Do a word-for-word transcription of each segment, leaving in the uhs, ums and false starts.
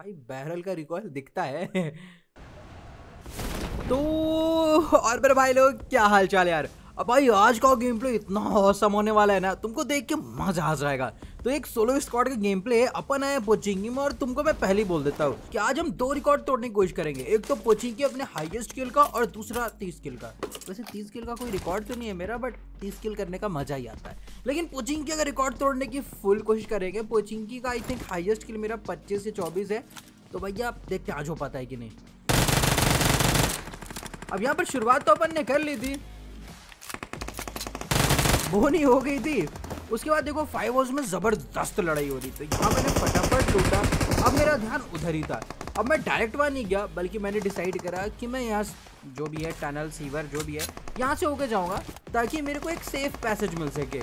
भाई बैरल का रिकॉइल दिखता है। तो और मेरे भाई लोग क्या हाल चाल यार। अब भाई आज का गेम प्ले इतना औसम होने वाला है ना, तुमको देख के मजा आ जाएगा। तो एक सोलो स्क्वाड का गेम प्ले अपन आए पोचिंकी में, और तुमको मैं पहले ही बोल देता हूँ कि आज हम दो रिकॉर्ड तोड़ने की कोशिश करेंगे। एक तो पोचिंकी अपने हाईएस्ट किल का और दूसरा तीस किल का। वैसे तीस किल का कोई रिकॉर्ड तो नहीं है मेरा, बट तीस किल करने का मजा ही आता है। लेकिन पोचिंकी का रिकॉर्ड तोड़ने की फुल कोशिश करेंगे। पोचिंकी का आई थिंक हाईएस्ट किल मेरा पच्चीस से चौबीस है। तो भैया आप देखते आज हो पाता है कि नहीं। अब यहाँ पर शुरुआत तो अपन ने कर ली थी, वो नहीं हो गई थी। उसके बाद देखो फाइव ओवर्स में ज़बरदस्त लड़ाई हो रही, तो यहाँ मैंने फटाफट टूटा। अब मेरा ध्यान उधर ही था। अब मैं डायरेक्ट वहाँ नहीं गया, बल्कि मैंने डिसाइड करा कि मैं यहाँ जो भी है टनल सीवर जो भी है यहाँ से होके जाऊँगा, ताकि मेरे को एक सेफ पैसेज मिल सके।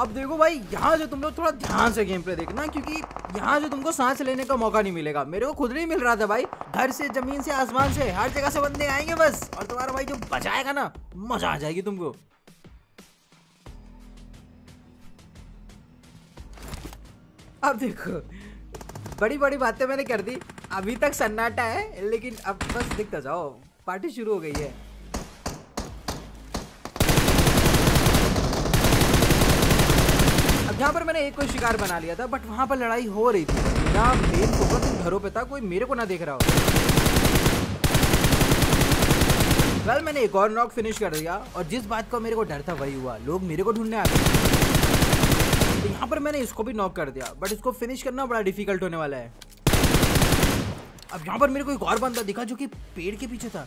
अब देखो भाई यहाँ जो तुम लोग थोड़ा ध्यान से गेम प्ले देखना, क्योंकि यहाँ जो तुमको सांस लेने का मौका नहीं मिलेगा। मेरे को खुद नहीं मिल रहा था भाई, घर से जमीन से आसमान से हर जगह से बंदे आएंगे बस, और तुम्हारा भाई जो बचाएगा ना मजा आ जाएगी तुमको। अब देखो बड़ी बड़ी बातें मैंने कर दी, अभी तक सन्नाटा है, लेकिन अब बस दिखता जाओ पार्टी शुरू हो गई है। अब यहाँ पर मैंने एक कोई शिकार बना लिया था, बट वहाँ पर लड़ाई हो रही थी। मेरा मेन फोकस इन घरों पे था, कोई मेरे को ना देख रहा हो। कल मैंने एक और नॉक फिनिश कर दिया, और जिस बात का मेरे को डर था वही हुआ, लोग मेरे को ढूंढने आ गए। तो यहाँ पर मैंने इसको भी नॉक कर दिया, बट इसको फिनिश करना बड़ा डिफिकल्ट होने वाला है। अब यहाँ पर मेरे को एक और बंदा दिखा जो कि पेड़ के पीछे था।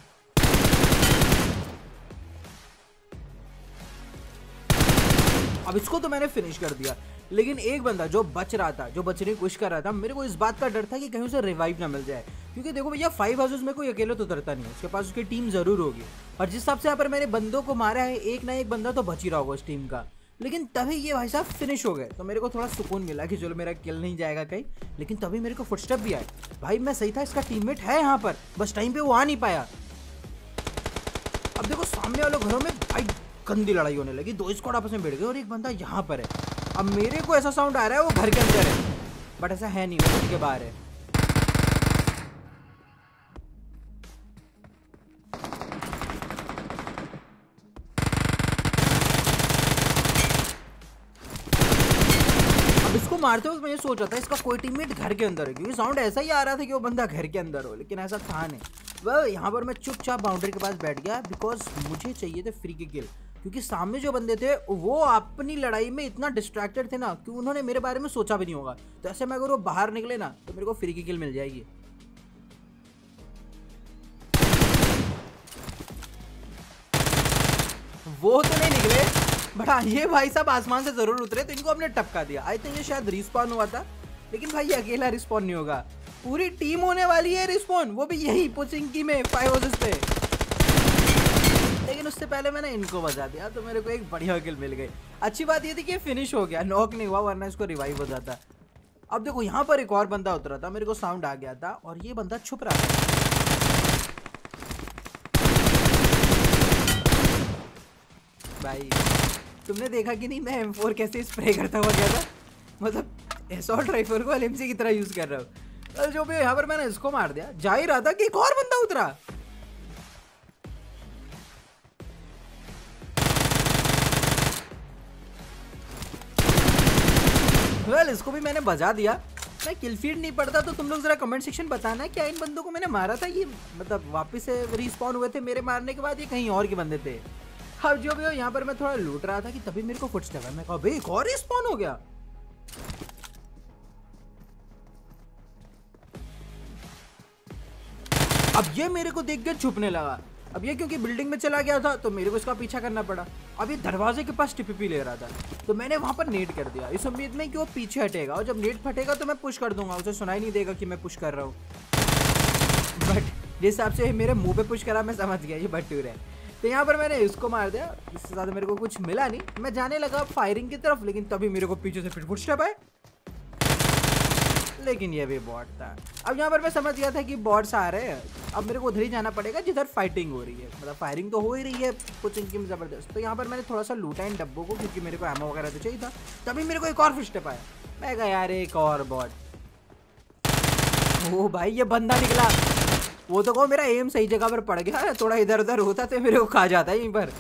अब इसको तो मैंने फिनिश कर दिया, लेकिन एक बंदा जो बच रहा था, जो बचने की कोशिश कर रहा था, मेरे को इस बात का डर था कि कहीं उसे रिवाइव ना मिल जाए। क्योंकि देखो भैया फाइव हाउसेस में कोई अकेले तो उतरता नहीं, उसके पास उसकी टीम जरूर होगी। और जिस हिसाब से यहाँ पर मैंने बंदों को मारा है, एक ना एक बंदा तो बच ही रहा होगा उस टीम का। लेकिन तभी ये भाई साहब फिनिश हो गए, तो मेरे को थोड़ा सुकून मिला कि चलो मेरा किल नहीं जाएगा कहीं। लेकिन तभी मेरे को फुटस्टेप भी आए, भाई मैं सही था, इसका टीममेट है यहाँ पर, बस टाइम पे वो आ नहीं पाया। अब देखो सामने वाले घरों में भाई गंदी लड़ाई होने लगी, दो स्क्वाड आपस में भिड़ गए और एक बंदा यहाँ पर है। अब मेरे को ऐसा साउंड आ रहा है वो घर के अंदर है, बट ऐसा है नहीं, वो घर के बाहर है। मारते वक्त मैंने सोचा था इसका कोई टीममेट घर के अंदर है, क्योंकि साउंड ऐसा ही आ रहा था कि वो बंदा घर के अंदर हो, लेकिन ऐसा था नहीं। वह यहाँ पर मैं चुपचाप बाउंड्री के पास बैठ गया, बिकॉज मुझे चाहिए थे फ्री के किल। क्योंकि सामने जो बंदे थे वो अपनी लड़ाई में इतना डिस्ट्रैक्टेड थे ना कि उन्होंने मेरे बारे में सोचा भी नहीं होगा। तो ऐसे में अगर वो बाहर निकले ना तो मेरे को फ्री की किल मिल जाएगी। वो तो नहीं निकले, बट हाँ ये भाई साहब आसमान से ज़रूर उतरे, तो इनको हमने टपका दिया। आई थिंक ये शायद रिस्पॉन हुआ था, लेकिन भाई ये अकेला रिस्पॉन नहीं होगा, पूरी टीम होने वाली है रिस्पॉन, वो भी यही पोचिंकी में फाइव हाउसेस पे। लेकिन उससे पहले मैंने इनको बजा दिया, तो मेरे को एक बढ़िया किल मिल गई। अच्छी बात ये थी कि फिनिश हो गया, नॉक नहीं हुआ, वरना इसको रिवाइव हो जाता। अब देखो यहाँ पर एक और बंदा उतरा था, मेरे को साउंड आ गया था, और ये बंदा छुप रहा था। भाई तुमने देखा कि नहीं मैं एम फोर कैसे स्प्रे करता हुआ गया था, मतलब असॉल्ट राइफल को एल एम सी की तरह यूज़ कर रहा हूँ। जो भी यहाँ पर मैंने इसको मार दिया, जा ही रहा था कि एक और बंदा उतरा। वेल इसको भी मैंने बजा दिया। मैं किल फीड नहीं पड़ता, तो तुम लोग जरा कमेंट सेक्शन बताना क्या इन बंदों को मैंने मारा था, ये मतलब वापस से रिस्पॉन हुए थे मेरे मारने के बाद, ये कहीं और के बंदे थे। अब जो भी हो यहाँ पर मैं थोड़ा लूट रहा था कि तभी मेरे को फुटस्टेप आया, मैं कहा भाई एक और रिस्पॉन हो गया। अब ये मेरे को देख के छुपने लगा। अब ये क्योंकि बिल्डिंग में चला गया था, तो मेरे को इसका पीछा करना पड़ा। अब ये दरवाजे के पास टीपीपी ले रहा था, तो मैंने वहां पर नेट कर दिया, इस उम्मीद में कि वो पीछे हटेगा, और जब नेट फटेगा तो मैं पुश कर दूंगा, उसे सुनाई नहीं देगा कि मैं पुश कर रहा हूँ। बट जिस हिसाब से मेरे मुंह पे पुश करा, मैं समझ गया ये भटूर है। तो यहाँ पर मैंने इसको मार दिया, इससे ज़्यादा मेरे को कुछ मिला नहीं। मैं जाने लगा फायरिंग की तरफ, लेकिन तभी मेरे को पीछे से फिर फुटस्टेप आए, लेकिन ये भी बॉट था। अब यहाँ पर मैं समझ गया था कि बॉट्स आ रहे हैं, अब मेरे को उधर ही जाना पड़ेगा जिधर फाइटिंग हो रही है, मतलब फायरिंग तो हो ही रही है पोचिंकी में ज़बरदस्त। तो यहाँ पर मैंने थोड़ा सा लूटा इन डब्बों को, क्योंकि मेरे को एमो वगैरह तो चाहिए था। तभी मेरे को एक और फुटस्टेप आया, मैं कहा यार एक और बॉट। ओ भाई ये बंदा निकला। वो तो कहो मेरा एम सही जगह पर पड़ गया, थोड़ा इधर उधर होता तो मेरे को खा जाता है यहीं पर।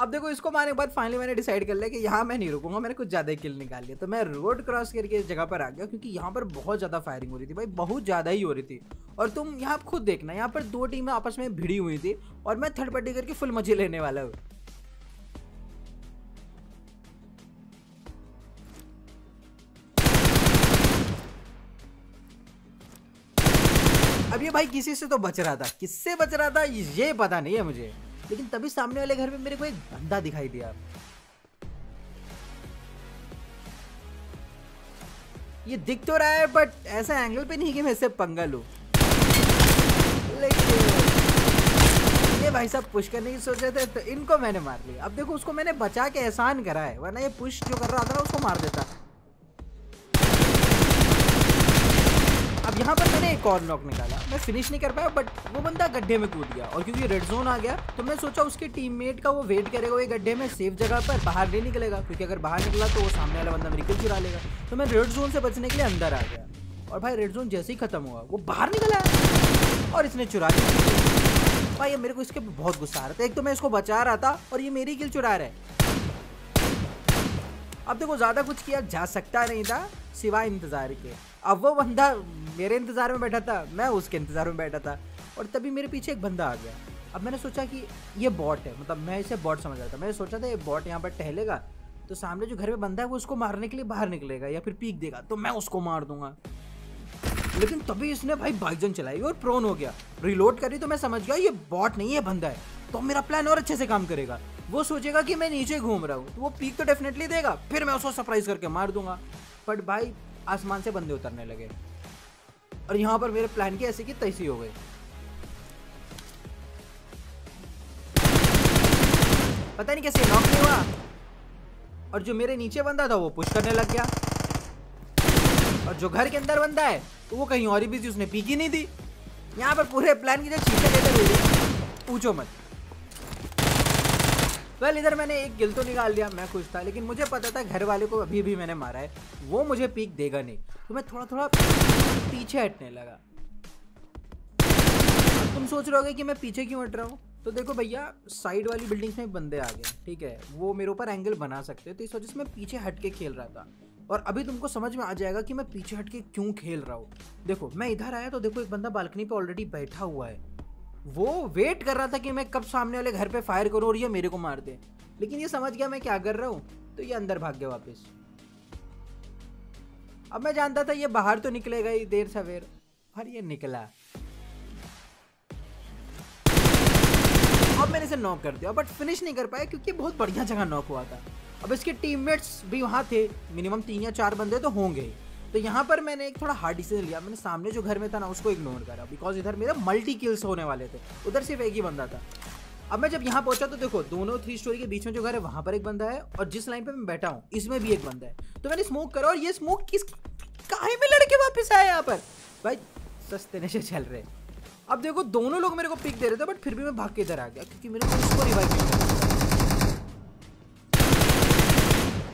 अब देखो इसको मारने के बाद फाइनली मैंने डिसाइड कर लिया कि यहाँ मैं नहीं रुकूंगा, मैंने कुछ ज़्यादा ही किल निकाल लिया। तो मैं रोड क्रॉस करके इस जगह पर आ गया क्योंकि यहाँ पर बहुत ज़्यादा फायरिंग हो रही थी भाई, बहुत ज़्यादा ही हो रही थी। और तुम यहाँ खुद देखना, यहाँ पर दो टीमें आपस में भिड़ी हुई थी और मैं थर्ड पार्टी करके फुल मजे लेने वाला हूँ। अब ये भाई किसी से तो बच रहा था, किससे बच रहा था ये पता नहीं है मुझे, लेकिन तभी सामने वाले घर में मेरे को एक बंदा दिखाई दिया। ये दिख तो रहा है बट ऐसा एंगल पे नहीं कि मैं इससे पंगा लूं, लेकिन ये भाई साहब पुश करने की सोच रहे थे तो इनको मैंने मार लिया। अब देखो उसको मैंने बचा के एहसान करा है, वरना ये पुश जो कर रहा था ना उसको मार देता। अब यहाँ पर मैंने एक और नॉक निकाला, मैं फिनिश नहीं कर पाया बट वो बंदा गड्ढे में कूद गया। और क्योंकि रेड जोन आ गया तो मैं सोचा उसके टीममेट का वो वेट करेगा, वो गड्ढे में सेफ जगह पर बाहर नहीं निकलेगा, क्योंकि अगर बाहर निकला तो वो सामने वाला बंदा मेरी किल चुरा लेगा। तो मैं रेड जोन से बचने के लिए अंदर आ गया और भाई रेड जोन जैसे ही खत्म हुआ वो बाहर निकला और इसने चुरा लिया। भाई मेरे को इसके बहुत गुस्सा आ रहा था, एक तो मैं इसको बचा रहा था और ये मेरी किल चुरा रहा है। अब देखो ज़्यादा कुछ किया जा सकता नहीं था सिवाय इंतज़ार के। अब वो बंदा मेरे इंतज़ार में बैठा था, मैं उसके इंतज़ार में बैठा था और तभी मेरे पीछे एक बंदा आ गया। अब मैंने सोचा कि ये बॉट है, मतलब मैं इसे बॉट समझ रहा था, मैंने सोचा था ये बॉट यहाँ पर टहलेगा तो सामने जो घर में बंदा है वो उसको मारने के लिए बाहर निकलेगा या फिर पीक देगा तो मैं उसको मार दूंगा। लेकिन तभी इसने भाई बाइजन चलाई और प्रोन हो गया। रिलोड करी तो मैं समझ गया ये बॉट नहीं है बंदा है, तो मेरा प्लान और अच्छे से काम करेगा। वो सोचेगा कि मैं नीचे घूम रहा हूँ तो वो पीक तो डेफिनेटली देगा, फिर मैं उसको सरप्राइज करके मार दूंगा। बट भाई आसमान से बंदे उतरने लगे और यहाँ पर मेरे प्लान की ऐसी की तैसी हो गई। पता नहीं कैसे नॉक नहीं हुआ और जो मेरे नीचे बंदा था वो पुश करने लग गया और जो घर के अंदर बंदा है तो वो कहीं और ही बिजी, उसने पीक ही नहीं दी। यहाँ पर पूरे प्लान की जो चीजें लेकर पूछो मत। वेल well, इधर मैंने एक गिल तो निकाल दिया, मैं खुश था, लेकिन मुझे पता था घर वाले को अभी भी मैंने मारा है वो मुझे पीक देगा नहीं, तो मैं थोड़ा थोड़ा पीछे हटने लगा। अब तुम सोच रहे होगे कि मैं पीछे क्यों हट रहा हूँ, तो देखो भैया साइड वाली बिल्डिंग्स में बंदे आ गए, ठीक है, वो मेरे ऊपर एंगल बना सकते हैं, तो इस वजह से मैं पीछे हट के खेल रहा था। और अभी तुमको समझ में आ जाएगा कि मैं पीछे हट के क्यों खेल रहा हूँ। देखो मैं इधर आया तो देखो एक बंदा बालकनी पर ऑलरेडी बैठा हुआ है, वो वेट कर रहा था कि मैं कब सामने वाले घर पे फायर करूं और ये मेरे को मार दे, लेकिन ये समझ गया मैं क्या कर रहा हूं तो ये अंदर भाग गया वापस। अब मैं जानता था ये बाहर तो निकलेगा ही देर सवेर, पर ये निकला। अब मैंने इसे नॉक कर दिया बट फिनिश नहीं कर पाया क्योंकि बहुत बढ़िया जगह नॉक हुआ था। अब इसके टीममेट्स भी वहां थे, मिनिमम तीन या चार बंदे तो होंगे ही। तो यहाँ पर मैंने एक थोड़ा हार्ड डिसीजन लिया, मैंने सामने जो घर में था ना उसको इग्नोर करा, बिकॉज इधर मेरे मल्टी किल्स होने वाले थे, उधर सिर्फ एक ही बंदा था। अब मैं जब यहाँ पहुँचा तो देखो दोनों थ्री स्टोरी के बीच में जो घर है वहाँ पर एक बंदा है और जिस लाइन पे मैं बैठा हूँ इसमें भी एक बंदा है। तो मैंने स्मोक करा और ये स्मोक किस काहे में लड़के वापस आया यहाँ पर, भाई सस्ते नशे चल रहे। अब देखो दोनों लोग मेरे को पिक दे रहे थे बट फिर भी मैं भाग के इधर आ गया क्योंकि मेरे को इसको रिवाइव किया।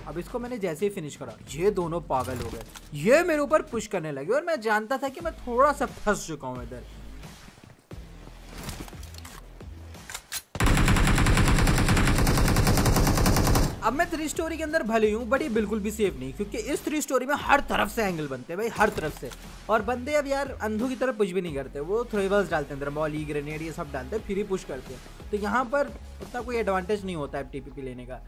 अब इसको मैंने जैसे ही फिनिश करा ये दोनों पागल हो गए, ये मेरे ऊपर पुश करने लगे और मैं जानता था कि मैं थोड़ा सा फंस चुका हूं इधर। अब मैं थ्री स्टोरी के अंदर भले ही हूं बट ये बिल्कुल भी सेफ नहीं, क्योंकि इस थ्री स्टोरी में हर तरफ से एंगल बनते हैं भाई, हर तरफ से। और बंदे अब यार अंधों की तरह पुश भी नहीं करते, वो थ्रोबल्स डालते हैं, बॉली ग्रेनेड ये सब डालते हैं फिर ही पुश करते हैं। तो यहाँ पर उतना कोई एडवांटेज नहीं होता है टीपीपी लेने का,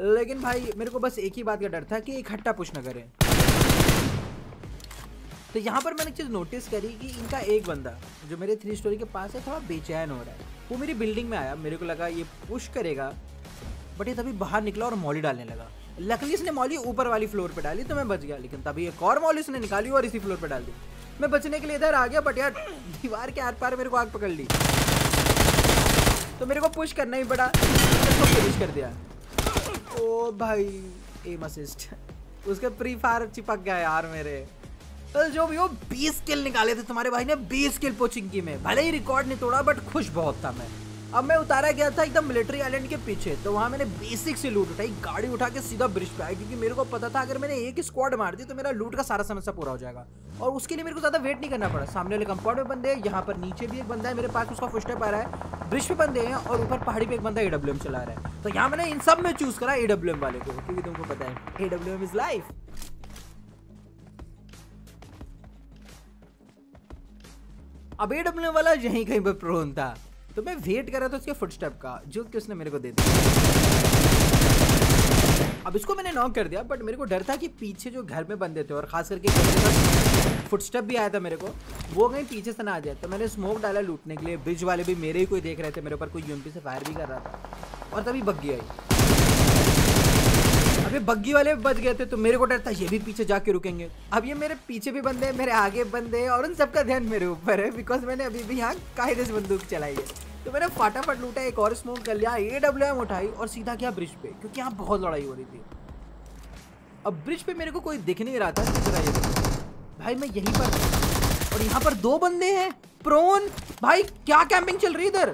लेकिन भाई मेरे को बस एक ही बात का डर था कि इकट्ठा पुश न करें। तो यहाँ पर मैंने एक चीज़ नोटिस करी कि इनका एक बंदा जो मेरे थ्री स्टोरी के पास है थोड़ा बेचैन हो रहा है, वो मेरी बिल्डिंग में आया, मेरे को लगा ये पुश करेगा बट ये तभी बाहर निकला और मॉली डालने लगा। लकली इसने मॉली ऊपर वाली फ्लोर पे डाली तो मैं बच गया, लेकिन तभी एक और मॉली उसने निकाली और इसी फ्लोर पर डाल दी। मैं बचने के लिए इधर आ गया बट यार दीवार के आर पार मेरे को आग पकड़ ली तो मेरे को पुश करना ही पड़ा, उसको फिनिश कर दिया। ओ भाई एम असिस्ट उसके प्री फायर चिपक गया यार मेरे। तो जो भी हो बीस किल निकाले थे तुम्हारे भाई ने, बीस किल पोचिंकी में, भले ही रिकॉर्ड नहीं तोड़ा बट खुश बहुत था मैं। अब मैं उतारा गया था एकदम मिलिट्री आइलैंड के पीछे, तो वहाँ मैंने बेसिक से लूट उठाई, गाड़ी उठा के सीधा ब्रिज पे आया, क्योंकि मेरे को पता था अगर मैंने एक स्क्वाड मार दी तो मेरा लूट का सारा समस्या पूरा हो जाएगा। और उसके लिए मेरे को ज़्यादा वेट नहीं करना पड़ा। सामने वाले कंपाउंड में बंदे हैं, यहाँ पर नीचे भी एक बंदा है मेरे पास, उसका फर्स्ट स्टेप आ रहा है, ब्रिज पे बंदे हैं, और ऊपर पहाड़ी पे एक बंदा ए डब्ल्यू एम चला रहा है। तो यहाँ मैंने इन सब में चूज़ करा ए डब्ल्यू एम वाले को, क्योंकि तुमको पता है A W M is life. अब ए डब्ल्यू एम वाला यहीं कहीं पर प्रोन था, तो मैं वेट कर रहा था उसके फुटस्टेप का, जो कि उसने मेरे को दे दिया। अब इसको मैंने नॉक कर दिया, बट मेरे को डर था कि पीछे जो घर में बंदे थे और खास करके फुटस्टेप भी आया था मेरे को, वो कहीं पीछे से ना आ जाए। तो मैंने स्मोक डाला लूटने के लिए, ब्रिज वाले भी मेरे ही कोई देख रहे थे, मेरे ऊपर कोई यूएमपी से फायर भी कर रहा था, और तभी बग्गी आई। अब ये बग्गी वाले भी बच गए थे, तो मेरे को डर था ये भी पीछे जाके रुकेंगे। अब ये मेरे पीछे भी बंदे, मेरे आगे बंदे, और उन सबका ध्यान मेरे ऊपर है, बिकॉज मैंने अभी भी यहाँ कायदे से बंदूक चलाई है। तो मैंने फटाफट लूटा, एक और स्मोक कर लिया, ए डब्ल्यू एम उठाई और सीधा गया ब्रिज पे, क्योंकि यहाँ बहुत लड़ाई हो रही थी। अब ब्रिज पे मेरे को कोई दिख नहीं रहा था, ये भाई मैं यहीं पर, और यहाँ पर दो बंदे हैं प्रोन। भाई क्या कैंपिंग चल रही इधर।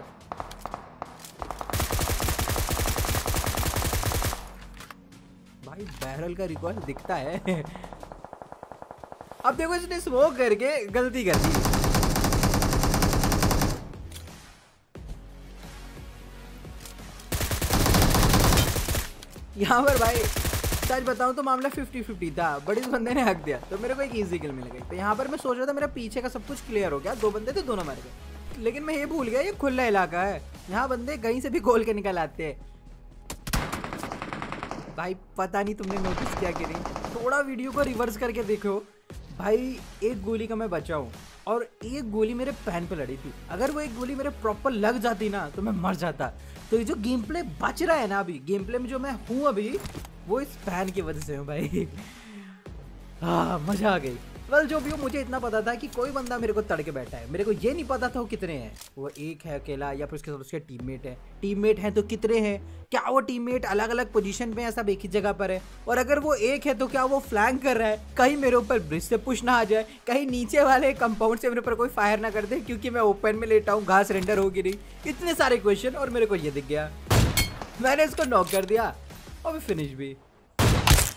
भाई बैरल का रिकॉल दिखता है। अब देखो इसने स्मोक करके गलती कर दी। यहाँ पर भाई सच बताऊँ तो मामला फिफ्टी फिफ्टी था, बट इस बंदे ने हक दिया, तो मेरे को एक इजी किल मिल गई। तो यहाँ पर मैं सोच रहा था मेरा पीछे का सब कुछ क्लियर हो गया, दो बंदे थे दोनों मर गए, लेकिन मैं ये भूल गया ये खुला इलाका है, यहाँ बंदे कहीं से भी गोल के निकल आते हैं। भाई पता नहीं तुमने नोटिस किया कि नहीं, थोड़ा वीडियो को रिवर्स करके देखो। भाई एक गोली का मैं बचा हूँ, और एक गोली मेरे पैन पे लड़ी थी, अगर वो एक गोली मेरे प्रॉपर लग जाती ना तो मैं मर जाता। तो ये जो गेम प्ले बच रहा है ना, अभी गेम प्ले में जो मैं हूँ अभी, वो इस पैन की वजह से हूँ भाई। हाँ मज़ा आ गई। वेल जो भी हो, मुझे इतना पता था कि कोई बंदा मेरे को तड़के बैठा है, मेरे को ये नहीं पता था वो कितने हैं। वो एक है अकेला या फिर उसके साथ उसके टीममेट है, टीममेट हैं तो कितने हैं, क्या वो टीममेट अलग अलग पोजीशन पे है, सब एक ही जगह पर है, और अगर वो एक है तो क्या वो फ्लैंक कर रहा है, कहीं मेरे ऊपर ब्रिज से पुश ना आ जाए, कहीं नीचे वाले कंपाउंड से मेरे ऊपर कोई फायर ना कर दे, क्योंकि मैं ओपन में लेटा हूँ, घास रेंडर होगी नहीं, इतने सारे क्वेश्चन। और मेरे को ये दिख गया, मैंने इसको नॉक कर दिया और मैं फिनिश भी।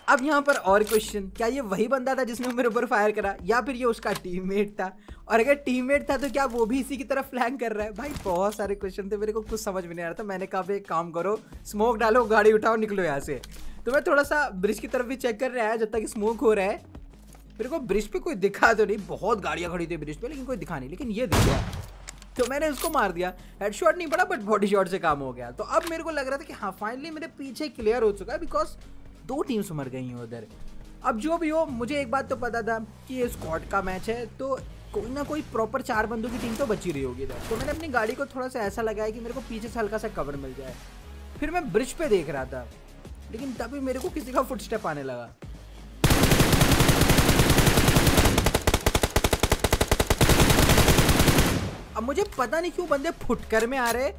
अब यहाँ पर और क्वेश्चन, क्या ये वही बंदा था जिसने मेरे ऊपर फायर करा, या फिर ये उसका टीममेट था, और अगर टीममेट था तो क्या वो भी इसी की तरफ फ्लैंक कर रहा है। भाई बहुत सारे क्वेश्चन थे, मेरे को कुछ समझ में नहीं आ रहा था। मैंने कहा एक काम करो, स्मोक डालो, गाड़ी उठाओ, निकलो यहाँ से। तो मैं थोड़ा सा ब्रिज की तरफ भी चेक कर रहा है जब तक स्मोक हो रहा है। मेरे को ब्रिज पर कोई दिखा तो नहीं, बहुत गाड़ियाँ खड़ी थी ब्रिज पर, लेकिन कोई दिखा नहीं, लेकिन ये दिख गया, तो मैंने उसको मार दिया। हेडशॉट नहीं पड़ा, बट बॉडी शॉट से काम हो गया। तो अब मेरे को लग रहा था कि हाँ फाइनली मेरे पीछे क्लियर हो चुका है, बिकॉज दो टीम्स मर गई हैं उधर। अब जो भी हो, मुझे एक बात तो पता था कि ये स्क्वाड का मैच है, तो कोई ना कोई प्रॉपर चार बंदों की टीम तो बची रही होगी इधर। तो मैंने अपनी गाड़ी को थोड़ा सा ऐसा लगाया कि मेरे को पीछे से हल्का सा कवर मिल जाए। फिर मैं ब्रिज पे देख रहा था, लेकिन तभी मेरे को किसी का फुटस्टेप आने लगा। अब मुझे पता नहीं क्यों बंदे फुटकर में आ रहे,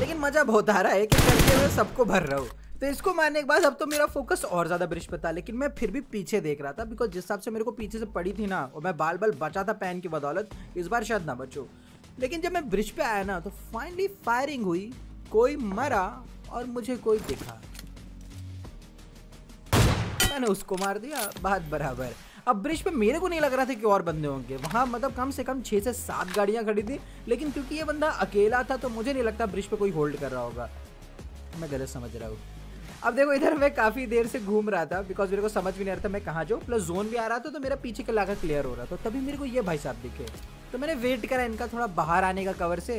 लेकिन मज़ा बहुत आ रहा है कि करके मैं सबको भर रहा हूँ। तो इसको मारने के बाद अब तो मेरा फोकस और ज़्यादा ब्रिज पर था, लेकिन मैं फिर भी पीछे देख रहा था, बिकॉज जिस हिसाब से मेरे को पीछे से पड़ी थी ना, और मैं बाल बाल बचा था पैन की बदौलत, इस बार शायद ना बचो। लेकिन जब मैं ब्रिज पे आया ना, तो फाइनली फायरिंग हुई, कोई मरा और मुझे कोई दिखा, मैंने उसको मार दिया, बात बराबर। अब ब्रिज पे मेरे को नहीं लग रहा था कि और बंदे होंगे वहाँ, मतलब कम से कम छः से सात गाड़ियाँ खड़ी थी, लेकिन क्योंकि ये बंदा अकेला था तो मुझे नहीं लगता ब्रिज पर कोई होल्ड कर रहा होगा, मैं गलत समझ रहा हूँ। अब देखो इधर मैं काफ़ी देर से घूम रहा था, बिकॉज मेरे को समझ भी नहीं आ रहा था मैं कहाँ जाऊँ, प्लस जोन भी आ रहा था, तो मेरा पीछे का इलाका क्लियर हो रहा था। तभी मेरे को ये भाई साहब दिखे, तो मैंने वेट करा इनका थोड़ा बाहर आने का कवर से,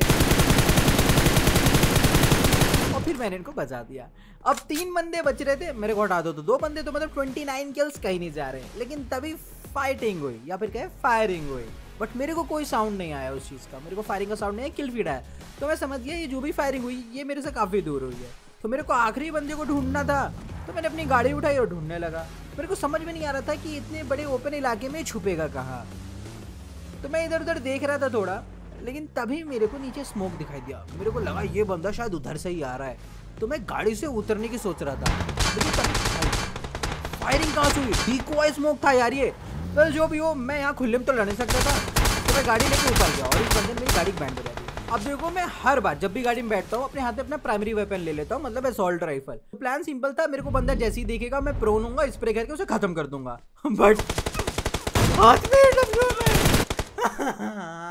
और फिर मैंने इनको बचा दिया। अब तीन बंदे बच रहे थे, मेरे को हटा दो तो दो बंदे, तो मतलब ट्वेंटी नाइन किल्स कहीं नहीं जा रहे। लेकिन तभी फाइटिंग हुई, या फिर कहे फायरिंग हुई, बट मेरे को कोई साउंड नहीं आया उस चीज़ का, मेरे को फायरिंग का साउंड नहीं आया, किल फीड आया। तो मैं समझ गया ये जो भी फायरिंग हुई ये मेरे से काफ़ी दूर हुई है, तो मेरे को आखिरी बंदे को ढूंढना था। तो मैंने अपनी गाड़ी उठाई और ढूंढने लगा। मेरे को समझ में नहीं आ रहा था कि इतने बड़े ओपन इलाके में छुपेगा कहाँ, तो मैं इधर उधर देख रहा था थोड़ा, लेकिन तभी मेरे को नीचे स्मोक दिखाई दिया। मेरे को लगा ये बंदा शायद उधर से ही आ रहा है, तो मैं गाड़ी से उतरने की सोच रहा था, लेकिन फायरिंग कहाँ से हुई, डिकॉय स्मोक था यार ये। तो जो भी हो, मैं यहाँ खुले में तो लड़ नहीं सकता था, तो मैं गाड़ी लेके ऊपर गया और इस बंदे मेरी गाड़ी बैंड बजा दी। अब देखो मैं हर बार जब भी गाड़ी में बैठता हूँ अपने हाथ में अपना प्राइमरी वेपन ले लेता हूँ, मतलब असॉल्ट राइफल। प्लान सिंपल था, मेरे को बंदा जैसे ही देखेगा मैं प्रोन हूँगा, स्प्रे करके उसे खत्म कर दूंगा। बट हाथ में